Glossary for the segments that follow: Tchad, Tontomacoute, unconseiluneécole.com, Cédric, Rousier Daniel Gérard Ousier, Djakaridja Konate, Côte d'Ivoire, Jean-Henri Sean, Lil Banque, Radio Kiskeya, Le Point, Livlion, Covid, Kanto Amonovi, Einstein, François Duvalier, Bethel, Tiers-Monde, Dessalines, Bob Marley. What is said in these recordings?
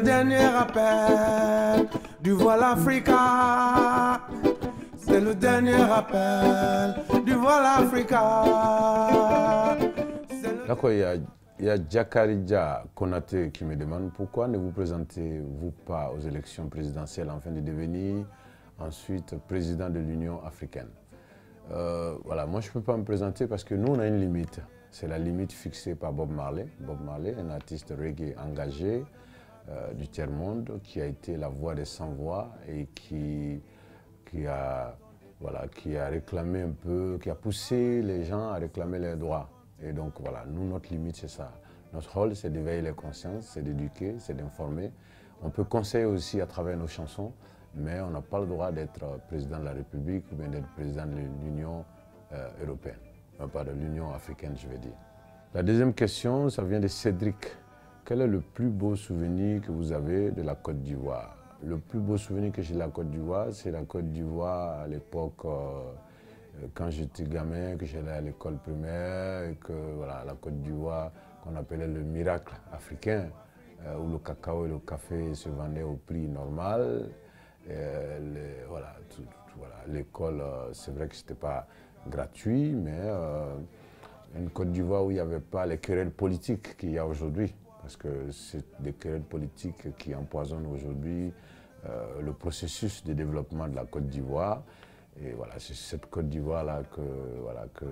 le dernier appel du Voile Africa. C'est le dernier appel du Voile Africa. D'accord, il y a Djakaridja Konate qui me demande pourquoi ne vous présentez-vous pas aux élections présidentielles afin de devenir ensuite président de l'Union africaine. Voilà, moi je ne peux pas me présenter parce que nous on a une limite. C'est la limite fixée par Bob Marley. Bob Marley, un artiste reggae engagé du tiers-monde, qui a été la voix des sans-voix et qui a réclamé un peu, qui a poussé les gens à réclamer leurs droits. Et donc voilà, nous, notre limite, c'est ça. Notre rôle, c'est d'éveiller les consciences, c'est d'éduquer, c'est d'informer. On peut conseiller aussi à travers nos chansons, mais on n'a pas le droit d'être président de la République ou bien d'être président de l'Union européenne. Pas de l'Union africaine, je vais dire. La deuxième question, ça vient de Cédric. Quel est le plus beau souvenir que vous avez de la Côte d'Ivoire? Le plus beau souvenir que j'ai de la Côte d'Ivoire, c'est la Côte d'Ivoire à l'époque, quand j'étais gamin, que j'allais à l'école primaire, et que voilà, la Côte d'Ivoire, qu'on appelait le miracle africain, où le cacao et le café se vendaient au prix normal. Voilà, l'école, c'est vrai que c'était pas gratuit, mais une Côte d'Ivoire où il n'y avait pas les querelles politiques qu'il y a aujourd'hui. Parce que c'est des querelles politiques qui empoisonnent aujourd'hui le processus de développement de la Côte d'Ivoire. Et voilà, c'est cette Côte d'Ivoire-là que, voilà, que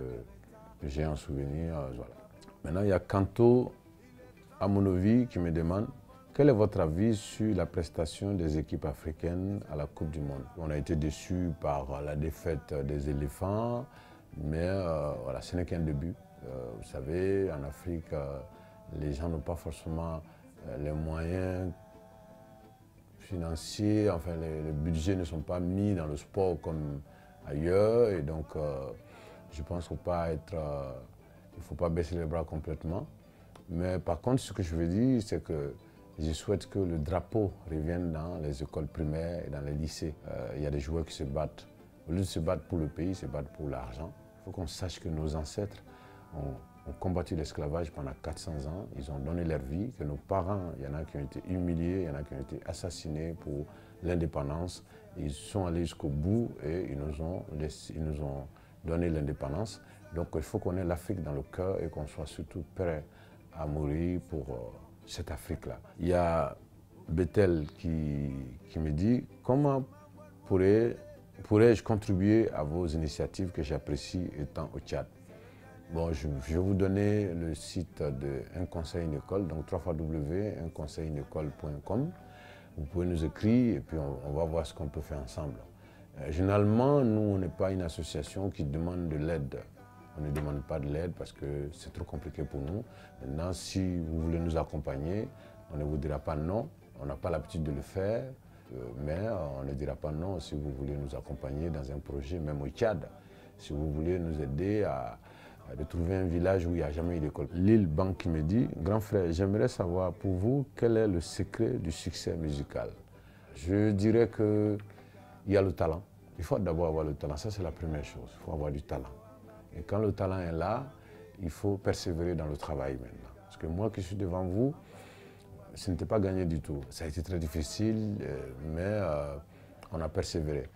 j'ai en souvenir. Voilà. Maintenant, il y a Kanto Amonovi qui me demande quel est votre avis sur la prestation des équipes africaines à la Coupe du Monde? On a été déçus par la défaite des éléphants, mais voilà, ce n'est qu'un début. Vous savez, en Afrique, les gens n'ont pas forcément les moyens financiers, enfin les budgets ne sont pas mis dans le sport comme ailleurs, et donc je pense qu'il ne faut pas baisser les bras complètement. Mais par contre, ce que je veux dire, c'est que je souhaite que le drapeau revienne dans les écoles primaires et dans les lycées. Il y a des joueurs qui se battent. Au lieu de se battre pour le pays, ils se battent pour l'argent. Il faut qu'on sache que nos ancêtres ont combattu l'esclavage pendant 400 ans. Ils ont donné leur vie, que nos parents, il y en a qui ont été humiliés, il y en a qui ont été assassinés pour l'indépendance. Ils sont allés jusqu'au bout et ils nous ont donné l'indépendance. Donc il faut qu'on ait l'Afrique dans le cœur et qu'on soit surtout prêt à mourir pour cette Afrique-là. Il y a Bethel qui me dit « Comment pourrais-je contribuer à vos initiatives que j'apprécie étant au Tchad ?» Bon, je vais vous donner le site de Un Conseil Une École, donc www.unconseiluneécole.com. Vous pouvez nous écrire et puis on va voir ce qu'on peut faire ensemble. Généralement, nous, on n'est pas une association qui demande de l'aide. On ne demande pas de l'aide parce que c'est trop compliqué pour nous. Maintenant, si vous voulez nous accompagner, on ne vous dira pas non. On n'a pas l'habitude de le faire, mais on ne dira pas non si vous voulez nous accompagner dans un projet, même au Tchad. Si vous voulez nous aider à trouver un village où il n'y a jamais eu d'école. Lil Banque qui me dit, « Grand frère, j'aimerais savoir pour vous quel est le secret du succès musical ?» Je dirais qu'il y a le talent. Il faut d'abord avoir le talent, ça c'est la première chose. Il faut avoir du talent. Et quand le talent est là, il faut persévérer dans le travail maintenant. Parce que moi qui suis devant vous, ce n'était pas gagné du tout. Ça a été très difficile, mais on a persévéré.